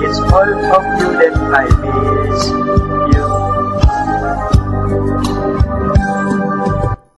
It's all of you that I miss. You